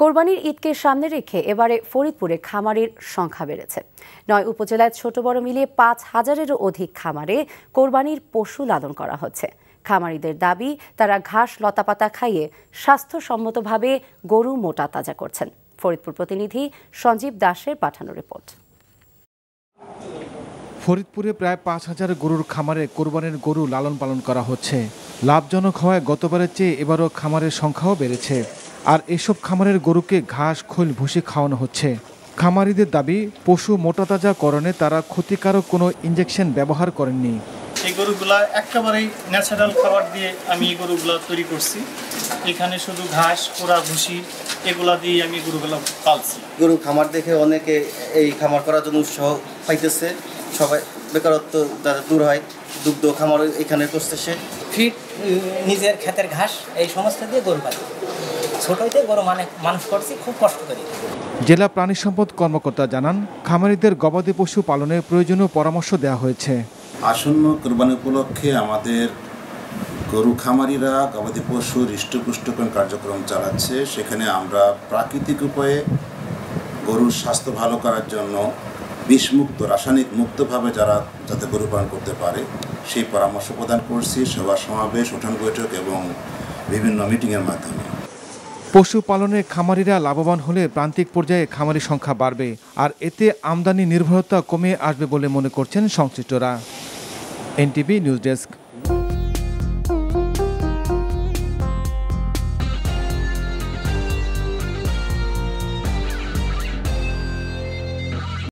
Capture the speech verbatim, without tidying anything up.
কোরবানির ঈদকে সামনে রেখে এবারে ফরিদপুরে খামারের সংখ্যা বেড়েছে। নয় উপজেলায় ছোট বড় মিলিয়ে পাঁচ হাজারেরও অধিক খামারে কোরবানির পশু লালন করা হচ্ছে। খামারিদের দাবি, তারা ঘাস লতাপাতা খাইয়ে স্বাস্থ্যসম্মতভাবে গরু মোটা তাজা করছেন। ফরিদপুর প্রতিনিধি সঞ্জীব দাসের পাঠানো রিপোর্ট। ফরিদপুরে প্রায় পাঁচ হাজার গরুর খামারে কোরবানির গরু লালন পালন করা হচ্ছে। লাভজনক হওয়ায় গতবারের চেয়ে এবারও খামারের সংখ্যাও বেড়েছে। আর এসব খামারের গরুকে ঘাস খৈল ভুসি খাওয়ানো হচ্ছে। খামারিদের দাবি, পশু মোটাতাজাকরণে তারা ক্ষতিকারক কোনো ইঞ্জেকশন ব্যবহার করেননি। এই গরুগুলা একেবারেই ন্যাচারাল খাবার দিয়ে আমি এই গরুগুলা তৈরি করছি। এখানে শুধু ঘাস পোড়া ভুসি এগুলা দিয়ে আমি গরুগুলা পালছি। গরু খামার দেখে অনেকে এই খামার করার জন্য উৎসাহ পাইতেছে। সবাই বেকারত্ব যারা দূর হয়, দুগ্ধ খামার এখানে করতেছে। ফিট নিজের ক্ষেতের ঘাস এই সমস্ত দিয়ে গরু পালি। জেলা প্রাণী সম্পদ কর্মকর্তা জানান, খামারিদের গবাদি পশু পালনে প্রয়োজনীয় পরামর্শ দেওয়া হয়েছে। আসন্ন কুরবানি উপলক্ষে আমাদের গরু খামারিরা গবাদি পশু হৃষ্টপুষ্টকরণ কার্যক্রম চালাচ্ছে। সেখানে আমরা প্রাকৃতিক উপায়ে গরুর স্বাস্থ্য ভালো করার জন্য বিষমুক্ত রাসায়নিক মুক্তভাবে যারা যাতে গরু পালন করতে পারে সেই পরামর্শ প্রদান করছি সভা সমাবেশ, উঠান বৈঠক এবং বিভিন্ন মিটিংয়ের মাধ্যমে। পশুপালনে খামারিরা লাভবান হলে প্রান্তিক পর্যায়ে খামারি সংখ্যা বাড়বে, আর এতে আমদানি নির্ভরতা কমে আসবে বলে মনে করছেন সংশ্লিষ্টরা। NTV news desk.